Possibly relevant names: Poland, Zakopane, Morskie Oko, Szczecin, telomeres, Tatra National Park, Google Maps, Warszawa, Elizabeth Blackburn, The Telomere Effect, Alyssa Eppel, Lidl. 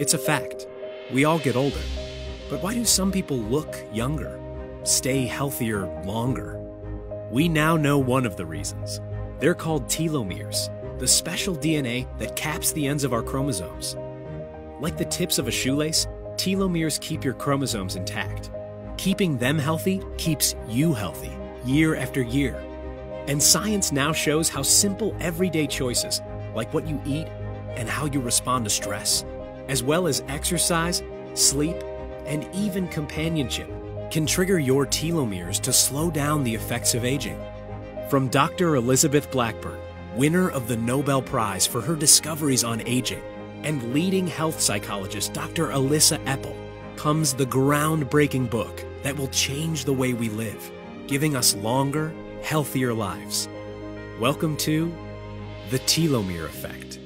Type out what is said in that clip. It's a fact. We all get older. But why do some people look younger, stay healthier longer? We now know one of the reasons. They're called telomeres, the special DNA that caps the ends of our chromosomes. Like the tips of a shoelace, telomeres keep your chromosomes intact. Keeping them healthy keeps you healthy, year after year. And science now shows how simple everyday choices, like what you eat and how you respond to stress, as well as exercise, sleep, and even companionship, can trigger your telomeres to slow down the effects of aging. From Dr. Elizabeth Blackburn, winner of the Nobel Prize for her discoveries on aging, and leading health psychologist Dr. Alyssa Eppel, comes the groundbreaking book that will change the way we live, giving us longer, healthier lives. Welcome to The Telomere Effect.